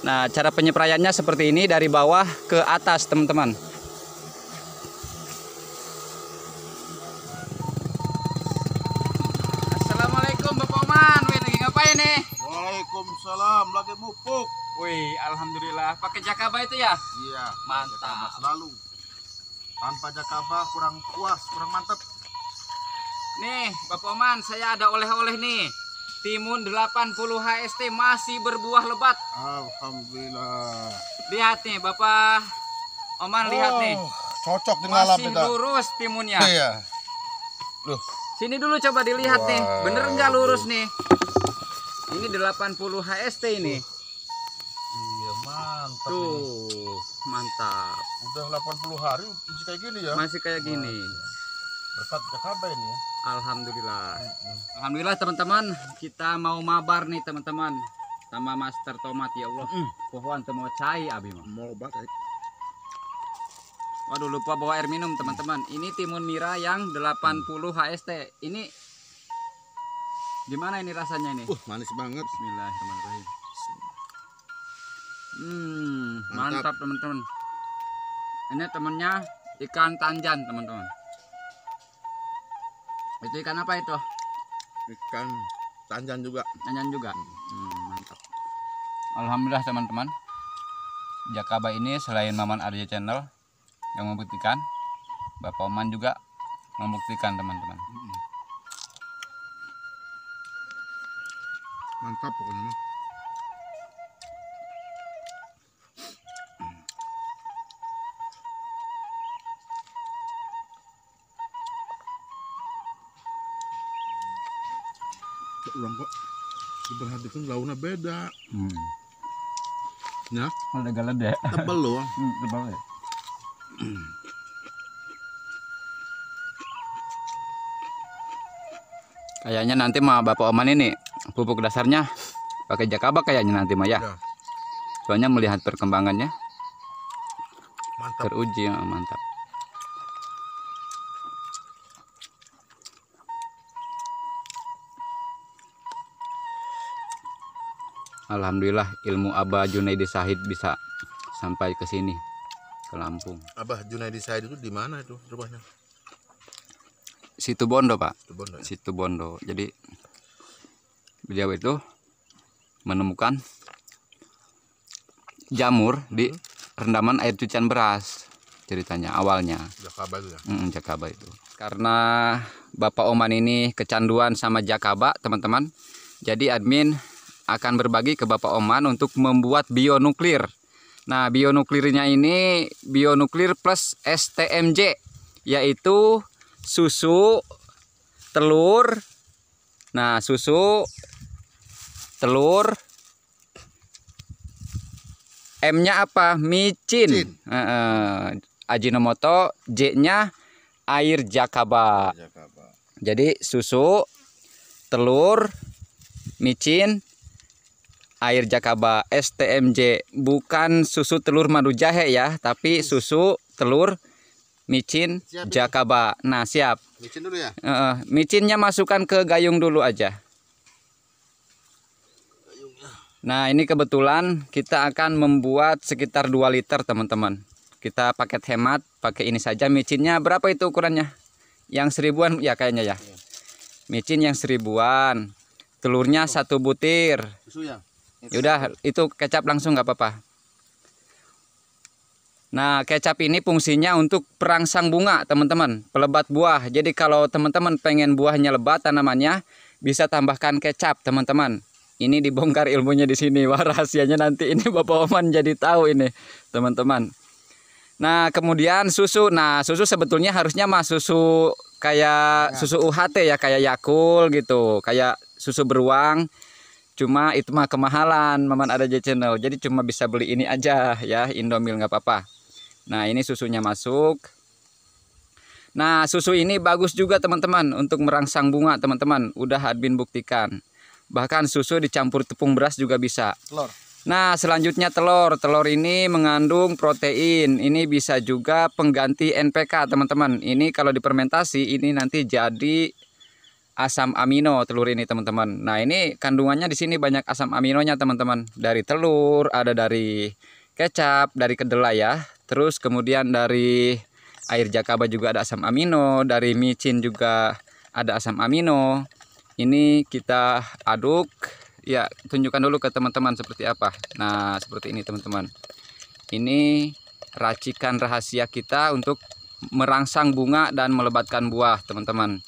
Nah, cara penyepraiannya seperti ini, dari bawah ke atas, teman-teman. Assalamualaikum Bapak Oman. Wih, lagi ngapain nih? Waalaikumsalam, lagi mupuk. Wih, alhamdulillah. Pakai JAKA itu ya? Iya, mantap selalu. Tanpa JAKA kurang puas, kurang mantap. Nih, Bapak Oman, saya ada oleh-oleh nih. Timun 80 HST masih berbuah lebat. Alhamdulillah. Lihat nih, Bapak Oman, lihat nih. Cocok dengan alam kita. Masih lurus timunnya. Iya. Duh. Sini dulu coba dilihat nih, bener nggak lurus nih? Ini 80 HST ini. Iya, mantap. Tuh, ini mantap. Udah 80 hari masih kayak gini ya? Masih kayak gini. Berkat JAKA ini ya. Alhamdulillah. Alhamdulillah teman-teman, kita mau mabar nih teman-teman. Sama Master Tomat ya Allah. Pohon temu cai abi mah. Mau banget. Waduh, lupa bawa air minum teman-teman. Ini timun nira yang 80 HST. Ini gimana ini rasanya ini? Manis banget. Bismillahirrahmanirrahim. Mantap teman-teman. Ini temennya ikan tanjan teman-teman. Itu ikan apa itu? Ikan tanjan juga. Tanjan juga. Mantap. Alhamdulillah teman-teman. JAKA ini selain Maman Arya Channel yang membuktikan, Bapak Oman juga membuktikan teman-teman. Mantap pokoknya. Ulang kok diperhatikan launa beda. Ya, lede-lede. Tebel loh. Tebel ya. Kayaknya nanti mah Bapak Oman ini pupuk dasarnya pakai JAKA kayaknya nanti mah ya. Soalnya melihat perkembangannya. Mantap. Teruji, mantap. Alhamdulillah ilmu Abah Junaidi Sahid bisa sampai ke sini, ke Lampung. Abah Junaidi Sahid itu di mana itu rumahnya? Situbondo, Pak. Situbondo. Ya? Situbondo. Jadi beliau itu menemukan jamur di rendaman air cucian beras ceritanya awalnya. JAKA itu ya? JAKA itu. Karena Bapak Oman ini kecanduan sama JAKA, teman-teman. Jadi admin akan berbagi ke Bapak Oman untuk membuat bionuklir. Nah, bionuklirnya ini bionuklir plus STMJ, yaitu susu, telur. Nah, susu, telur, M-nya apa? Micin. Ajinomoto, J-nya air jakaba. Jadi susu, telur, micin, air jakaba STMJ. Bukan susu telur madu jahe ya, tapi susu telur micin jakaba. Nah, siap. Micin dulu ya? Micinnya masukkan ke gayung dulu aja. Nah, ini kebetulan kita akan membuat sekitar 2 liter teman-teman. Kita paket hemat, pakai ini saja. Micinnya berapa itu ukurannya? Yang 1000-an ya kayaknya ya. Micin yang 1000-an. Telurnya 1 butir. Susu ya? Yaudah, itu kecap langsung nggak apa-apa. Nah, kecap ini fungsinya untuk perangsang bunga teman-teman, pelebat buah. Jadi kalau teman-teman pengen buahnya lebat tanamannya, bisa tambahkan kecap teman-teman. Ini dibongkar ilmunya di sini. Wah, rahasianya nanti ini Bapak Oman jadi tahu ini teman-teman. Nah, kemudian susu. Nah, susu sebetulnya harusnya mah susu kayak susu UHT ya, kayak Yakult gitu, kayak susu beruang. Cuma itu mah kemahalan Maman Arya Channel. Jadi cuma bisa beli ini aja ya, Indomie nggak apa-apa. Nah, ini susunya masuk. Nah, susu ini bagus juga teman-teman untuk merangsang bunga teman-teman. Udah admin buktikan. Bahkan susu dicampur tepung beras juga bisa. Telur. Nah, selanjutnya telur. Telur ini mengandung protein. Ini bisa juga pengganti NPK teman-teman. Ini kalau dipermentasi ini nanti jadi asam amino telur ini, teman-teman. Nah, ini kandungannya di sini banyak asam aminonya, teman-teman. Dari telur, ada dari kecap, dari kedelai ya. Terus kemudian dari air jakaba juga ada asam amino, dari micin juga ada asam amino. Ini kita aduk ya, tunjukkan dulu ke teman-teman seperti apa. Nah, seperti ini, teman-teman. Ini racikan rahasia kita untuk merangsang bunga dan melebatkan buah, teman-teman.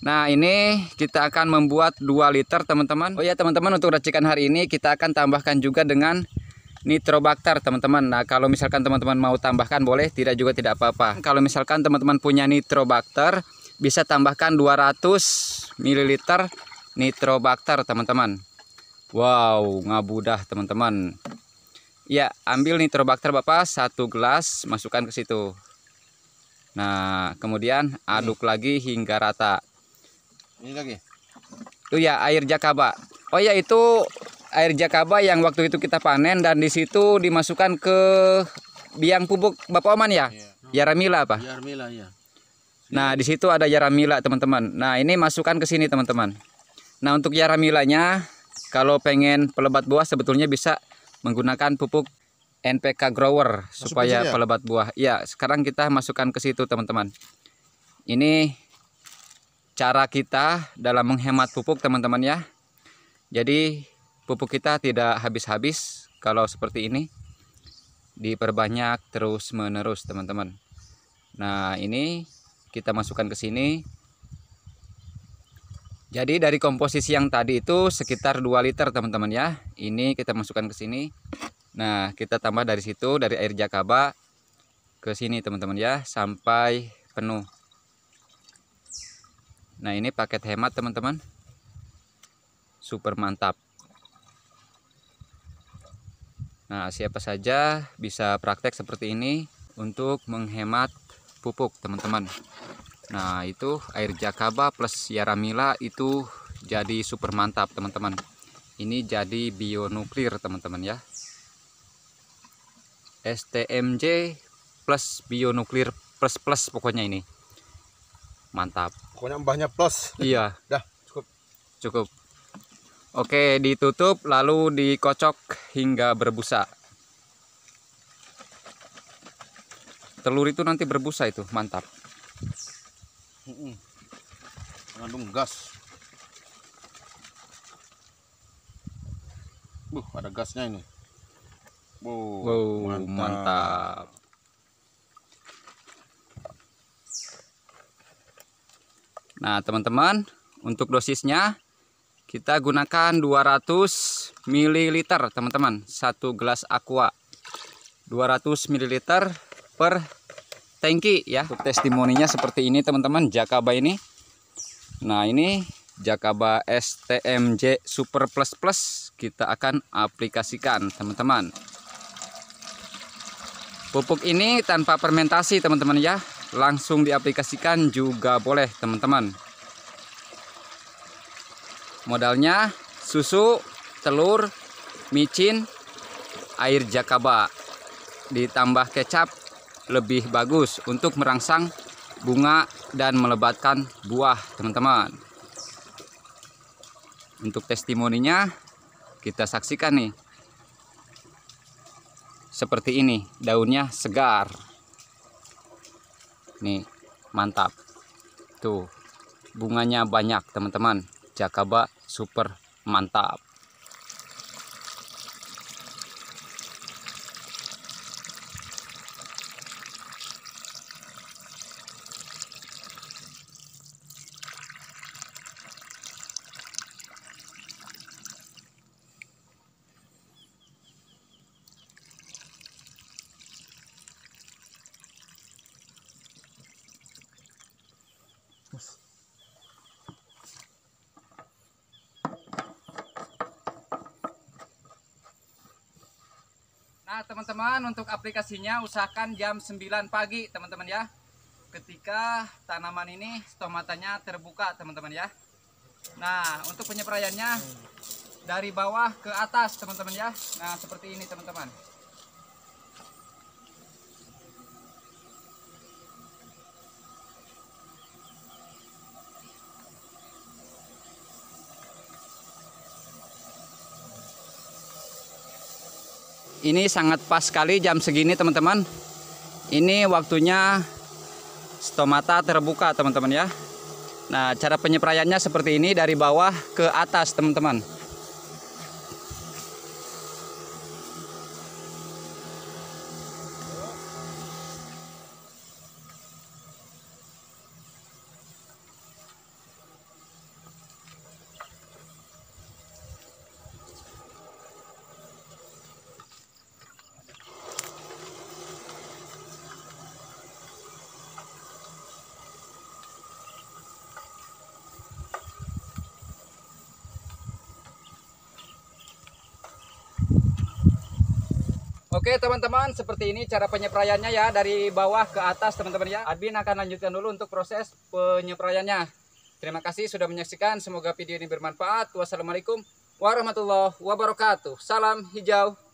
Nah, ini kita akan membuat 2 liter, teman-teman. Oh ya, teman-teman, untuk racikan hari ini kita akan tambahkan juga dengan nitrobakter, teman-teman. Nah, kalau misalkan teman-teman mau tambahkan boleh, tidak juga tidak apa-apa. Kalau misalkan teman-teman punya nitrobakter, bisa tambahkan 200 ml nitrobakter, teman-teman. Wow, ngabudah, teman-teman. Ya, ambil nitrobakter Bapak 1 gelas, masukkan ke situ. Nah, kemudian aduk lagi hingga rata. Ini lagi. Itu ya air jakaba. Oh ya, itu air jakaba yang waktu itu kita panen dan di situ dimasukkan ke biang pupuk Bapak Oman ya? Yeah. Yaramila apa? Yaramila ya. Nah, di situ ada Yaramila, teman-teman. Nah, ini masukkan ke sini, teman-teman. Nah, untuk Yaramilanya kalau pengen pelebat buah sebetulnya bisa menggunakan pupuk NPK Grower. Masuk supaya ya? Pelebat buah. Ya, sekarang kita masukkan ke situ, teman-teman. Ini cara kita dalam menghemat pupuk, teman-teman ya. Jadi pupuk kita tidak habis-habis kalau seperti ini. Diperbanyak terus menerus, teman-teman. Nah, ini kita masukkan ke sini. Jadi dari komposisi yang tadi itu sekitar 2 liter, teman-teman ya. Ini kita masukkan ke sini. Nah, kita tambah dari situ, dari air jakaba ke sini, teman-teman ya, sampai penuh. Nah, ini paket hemat, teman-teman. Super mantap. Nah, siapa saja bisa praktek seperti ini untuk menghemat pupuk, teman-teman. Nah, itu air jakaba plus Yaramila itu jadi super mantap, teman-teman. Ini jadi bionuklir, teman-teman ya. STMJ plus bionuklir plus pokoknya ini mantap. Pokoknya mbahnya plus. Iya. Dah cukup. Oke, ditutup lalu dikocok hingga berbusa. Telur itu nanti berbusa itu mantap. Mengandung gas. Ada gasnya ini. Wow, mantap. Nah, teman-teman, untuk dosisnya kita gunakan 200 ml, teman-teman. 1 gelas aqua 200 ml per tangki ya. Untuk testimoninya seperti ini, teman-teman, jakaba ini. Nah, ini jakaba STMJ Super Plus Plus kita akan aplikasikan, teman-teman. Pupuk ini tanpa fermentasi, teman-teman ya. Langsung diaplikasikan juga boleh, teman-teman. Modalnya susu, telur, micin, air jakaba. Ditambah kecap lebih bagus untuk merangsang bunga dan melebatkan buah, teman-teman. Untuk testimoninya kita saksikan nih. Seperti ini, daunnya segar. Nih, mantap. Tuh, bunganya banyak, teman-teman. Jakaba super mantap. Nah, teman-teman, untuk aplikasinya usahakan jam 9 pagi, teman-teman ya. Ketika tanaman ini stomatanya terbuka, teman-teman ya. Nah, untuk penyepraiannya dari bawah ke atas, teman-teman ya. Nah, seperti ini, teman-teman. Ini sangat pas sekali jam segini teman-teman. Ini waktunya stomata terbuka teman-teman ya. Nah, cara penyepraiannya seperti ini, dari bawah ke atas teman-teman. Oke teman-teman, seperti ini cara penyepraiannya ya, dari bawah ke atas teman-teman ya. Admin akan lanjutkan dulu untuk proses penyepraiannya. Terima kasih sudah menyaksikan, semoga video ini bermanfaat. Wassalamualaikum warahmatullahi wabarakatuh. Salam hijau.